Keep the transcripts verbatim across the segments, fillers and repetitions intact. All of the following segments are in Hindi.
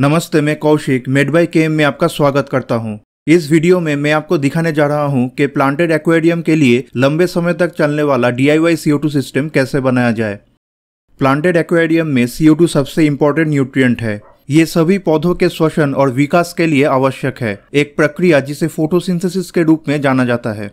नमस्ते, मैं कौशिक मेड बाई के में आपका स्वागत करता हूं। इस वीडियो में मैं आपको दिखाने जा रहा हूं कि प्लांटेड एक्वेरियम के लिए लंबे समय तक चलने वाला D I Y C O two system कैसे बनाया जाए। प्लांटेड एक्वेरियम में सी ओ टू सबसे इम्पोर्टेंट न्यूट्रिएंट है। ये सभी पौधों के श्वसन और विकास के लिए आवश्यक है, एक प्रक्रिया जिसे फोटोसिंथेसिस के रूप में जाना जाता है।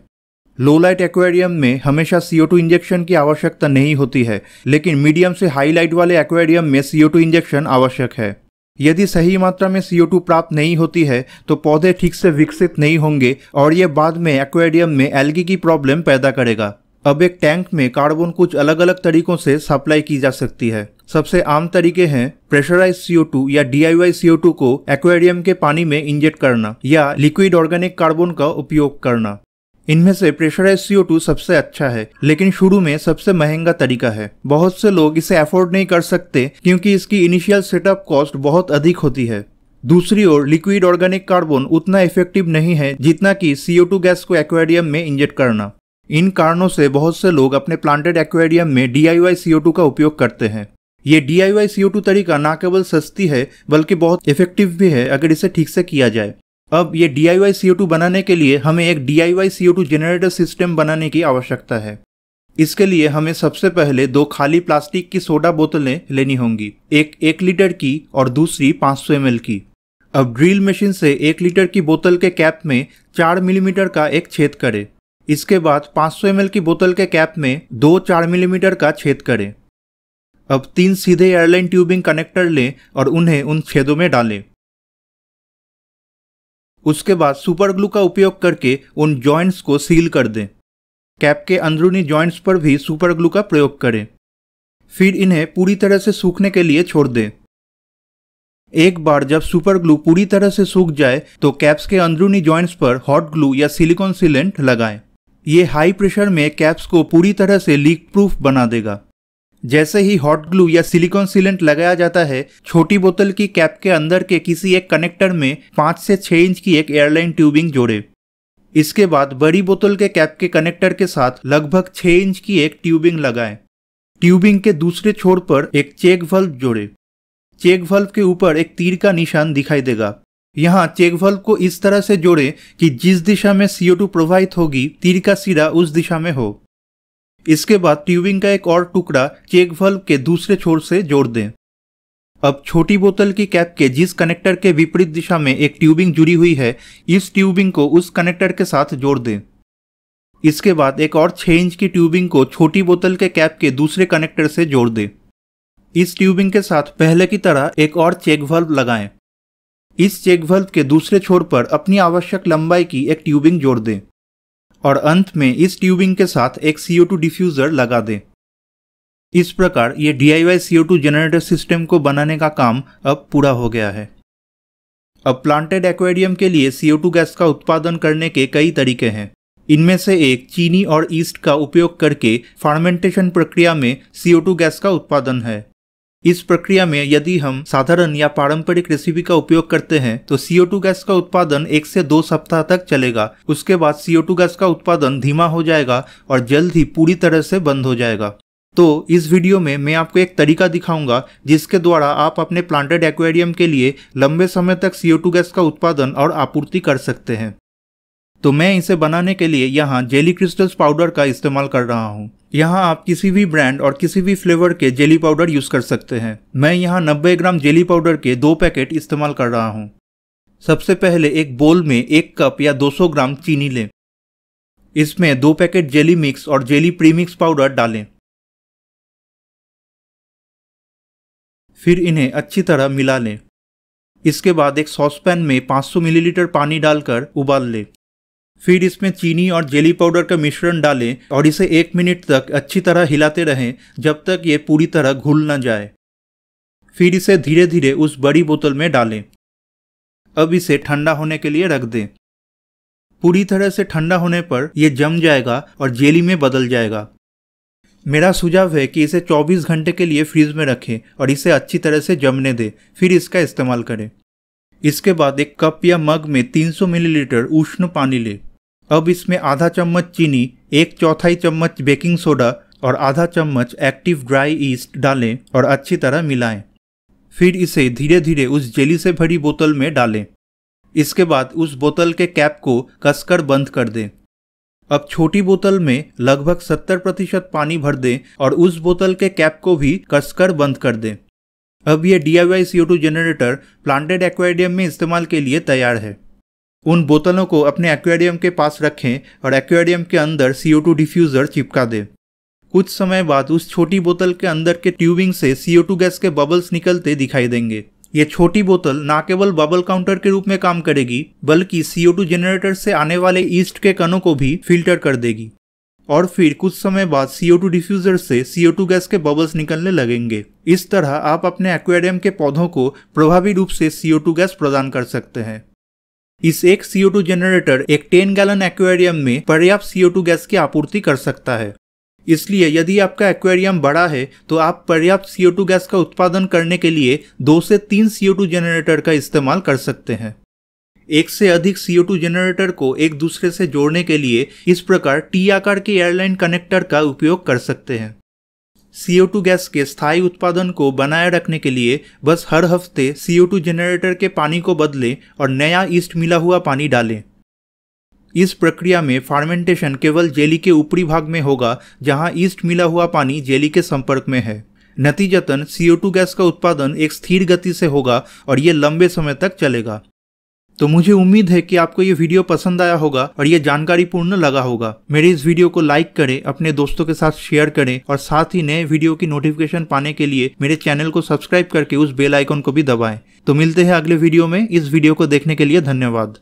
लो लाइट एक्वेरियम में हमेशा सी ओ टू इंजेक्शन की आवश्यकता नहीं होती है, लेकिन मीडियम से हाई लाइट वाले एक्वेरियम में सी ओ टू इंजेक्शन आवश्यक है। यदि सही मात्रा में सी ओ टू प्राप्त नहीं होती है तो पौधे ठीक से विकसित नहीं होंगे और ये बाद में एक्वेरियम में एल्गी की प्रॉब्लम पैदा करेगा। अब एक टैंक में कार्बन कुछ अलग अलग तरीकों से सप्लाई की जा सकती है। सबसे आम तरीके हैं प्रेशराइज सी ओ टू या D I Y C O two को एक्वेरियम के पानी में इंजेक्ट करना या लिक्विड ऑर्गेनिक कार्बन का उपयोग करना। इनमें से प्रेशराइज सी ओ टू सबसे अच्छा है, लेकिन शुरू में सबसे महंगा तरीका है। बहुत से लोग इसे अफोर्ड नहीं कर सकते क्योंकि इसकी इनिशियल सेटअप कॉस्ट बहुत अधिक होती है। दूसरी ओर लिक्विड ऑर्गेनिक कार्बन उतना इफेक्टिव नहीं है जितना कि सी ओ टू गैस को एक्वेरियम में इंजेक्ट करना। इन कारणों से बहुत से लोग अपने प्लांटेड एक्वेरियम में D I Y C O two का उपयोग करते हैं। ये D I Y C O two तरीका न केवल सस्ती है बल्कि बहुत इफेक्टिव भी है अगर इसे ठीक से किया जाए। अब ये D I Y C O two बनाने के लिए हमें एक D I Y C O two generator system बनाने की आवश्यकता है। इसके लिए हमें सबसे पहले दो खाली प्लास्टिक की सोडा बोतलें लेनी होंगी, एक एक लीटर की और दूसरी पाँच सौ एम एल की। अब ड्रिल मशीन से एक लीटर की बोतल के कैप में चार मिलीमीटर का एक छेद करें। इसके बाद पाँच सौ एम एल की बोतल के कैप में दो चार मिलीमीटर का छेद करें। अब तीन सीधे एयरलाइन ट्यूबिंग कनेक्टर लें और उन्हें उन छेदों में डालें। उसके बाद सुपर ग्लू का उपयोग करके उन जॉइंट्स को सील कर दें। कैप के अंदरूनी जॉइंट्स पर भी सुपर ग्लू का प्रयोग करें। फिर इन्हें पूरी तरह से सूखने के लिए छोड़ दें। एक बार जब सुपर ग्लू पूरी तरह से सूख जाए तो कैप्स के अंदरूनी जॉइंट्स पर हॉट ग्लू या सिलिकॉन सीलेंट लगाएं। ये हाई प्रेशर में कैप्स को पूरी तरह से लीक प्रूफ बना देगा। जैसे ही हॉट ग्लू या सिलिकॉन सीलेंट लगाया जाता है, छोटी बोतल की कैप के अंदर के किसी एक कनेक्टर में पाँच से छः इंच की एक एयरलाइन ट्यूबिंग जोड़े। इसके बाद बड़ी बोतल के कैप के कनेक्टर के साथ लगभग छः इंच की एक ट्यूबिंग लगाएं। ट्यूबिंग के दूसरे छोर पर एक चेक वाल्व जोड़े। चेक वाल्व के ऊपर एक तीर का निशान दिखाई देगा। यहाँ चेक वाल्व को इस तरह से जोड़े कि जिस दिशा में सी ओ टू प्रवाहित होगी तीर का सिरा उस दिशा में हो। इसके बाद ट्यूबिंग का एक और टुकड़ा चेक वाल्व के दूसरे छोर से जोड़ दें। अब छोटी बोतल की कैप के जिस कनेक्टर के विपरीत दिशा में एक ट्यूबिंग जुड़ी हुई है, इस ट्यूबिंग को उस कनेक्टर के साथ जोड़ दें। इसके बाद एक और छः इंच की ट्यूबिंग को छोटी बोतल के कैप के दूसरे कनेक्टर से जोड़ दें। इस ट्यूबिंग के साथ पहले की तरह एक और चेक वाल्व लगाएं। इस चेक वाल्व के दूसरे छोर पर अपनी आवश्यक लंबाई की एक ट्यूबिंग जोड़ दें और अंत में इस ट्यूबिंग के साथ एक सी ओ टू डिफ्यूज़र लगा दें। इस प्रकार ये D I Y C O two generator system को बनाने का काम अब पूरा हो गया है। अब प्लांटेड एक्वेरियम के लिए सी ओ टू गैस का उत्पादन करने के कई तरीके हैं। इनमें से एक चीनी और ईस्ट का उपयोग करके फर्मेंटेशन प्रक्रिया में सी ओ टू गैस का उत्पादन है। इस प्रक्रिया में यदि हम साधारण या पारंपरिक रेसिपी का उपयोग करते हैं तो सी ओ टू गैस का उत्पादन एक से दो सप्ताह तक चलेगा। उसके बाद सी ओ टू गैस का उत्पादन धीमा हो जाएगा और जल्द ही पूरी तरह से बंद हो जाएगा। तो इस वीडियो में मैं आपको एक तरीका दिखाऊंगा जिसके द्वारा आप अपने प्लांटेड एक्वेरियम के लिए लंबे समय तक सी ओ टू गैस का उत्पादन और आपूर्ति कर सकते हैं। तो मैं इसे बनाने के लिए यहाँ जेली क्रिस्टल्स पाउडर का इस्तेमाल कर रहा हूँ। यहाँ आप किसी भी ब्रांड और किसी भी फ्लेवर के जेली पाउडर यूज़ कर सकते हैं। मैं यहाँ नब्बे ग्राम जेली पाउडर के दो पैकेट इस्तेमाल कर रहा हूँ। सबसे पहले एक बोल में एक कप या दो सौ ग्राम चीनी लें। इसमें दो पैकेट जेली मिक्स और जेली प्रीमिक्स पाउडर डालें। फिर इन्हें अच्छी तरह मिला लें। इसके बाद एक सॉसपैन में पाँच सौ मिलीलीटर पानी डालकर उबाल लें। फिर इसमें चीनी और जेली पाउडर का मिश्रण डालें और इसे एक मिनट तक अच्छी तरह हिलाते रहें जब तक ये पूरी तरह घुल न जाए। फिर इसे धीरे धीरे उस बड़ी बोतल में डालें। अब इसे ठंडा होने के लिए रख दें। पूरी तरह से ठंडा होने पर यह जम जाएगा और जेली में बदल जाएगा। मेरा सुझाव है कि इसे चौबीस घंटे के लिए फ्रीज में रखें और इसे अच्छी तरह से जमने दें, फिर इसका इस्तेमाल करें। इसके बाद एक कप या मग में तीन सौ मिलीलीटर उष्ण पानी लें। अब इसमें आधा चम्मच चीनी, एक चौथाई चम्मच बेकिंग सोडा और आधा चम्मच एक्टिव ड्राई ईस्ट डालें और अच्छी तरह मिलाएं। फिर इसे धीरे धीरे उस जेली से भरी बोतल में डालें। इसके बाद उस बोतल के कैप को कसकर बंद कर दें। अब छोटी बोतल में लगभग सत्तर प्रतिशत पानी भर दें और उस बोतल के कैप को भी कसकर बंद कर दें। अब यह D I Y C O two generator planted aquarium में इस्तेमाल के लिए तैयार है। उन बोतलों को अपने एक्वेरियम के पास रखें और एक्वेरियम के अंदर सी ओ टू डिफ्यूज़र चिपका दें। कुछ समय बाद उस छोटी बोतल के अंदर के ट्यूबिंग से सी ओ टू गैस के बबल्स निकलते दिखाई देंगे। ये छोटी बोतल न केवल बबल काउंटर के रूप में काम करेगी बल्कि सी ओ टू जनरेटर से आने वाले ईस्ट के कणों को भी फिल्टर कर देगी। और फिर कुछ समय बाद सी ओ टू डिफ्यूज़र से सी ओ टू गैस के बबल्स निकलने लगेंगे। इस तरह आप अपने एक्वेरियम के पौधों को प्रभावी रूप से सी ओ टू गैस प्रदान कर सकते हैं। इस एक सी ओ टू जनरेटर एक दस गैलन एक्वेरियम में पर्याप्त सी ओ टू गैस की आपूर्ति कर सकता है। इसलिए यदि आपका एक्वेरियम बड़ा है तो आप पर्याप्त सी ओ टू गैस का उत्पादन करने के लिए दो से तीन सी ओ टू जनरेटर का इस्तेमाल कर सकते हैं। एक से अधिक सी ओ टू जनरेटर को एक दूसरे से जोड़ने के लिए इस प्रकार टी आकार के एयरलाइन कनेक्टर का उपयोग कर सकते हैं। सी ओ टू गैस के स्थायी उत्पादन को बनाए रखने के लिए बस हर हफ्ते सी ओ टू जनरेटर के पानी को बदलें और नया ईस्ट मिला हुआ पानी डालें। इस प्रक्रिया में फार्मेंटेशन केवल जेली के ऊपरी भाग में होगा जहां ईस्ट मिला हुआ पानी जेली के संपर्क में है। नतीजतन सी ओ टू गैस का उत्पादन एक स्थिर गति से होगा और ये लंबे समय तक चलेगा। तो मुझे उम्मीद है कि आपको ये वीडियो पसंद आया होगा और ये जानकारीपूर्ण लगा होगा। मेरे इस वीडियो को लाइक करें, अपने दोस्तों के साथ शेयर करें और साथ ही नए वीडियो की नोटिफिकेशन पाने के लिए मेरे चैनल को सब्सक्राइब करके उस बेल आइकन को भी दबाएं। तो मिलते हैं अगले वीडियो में। इस वीडियो को देखने के लिए धन्यवाद।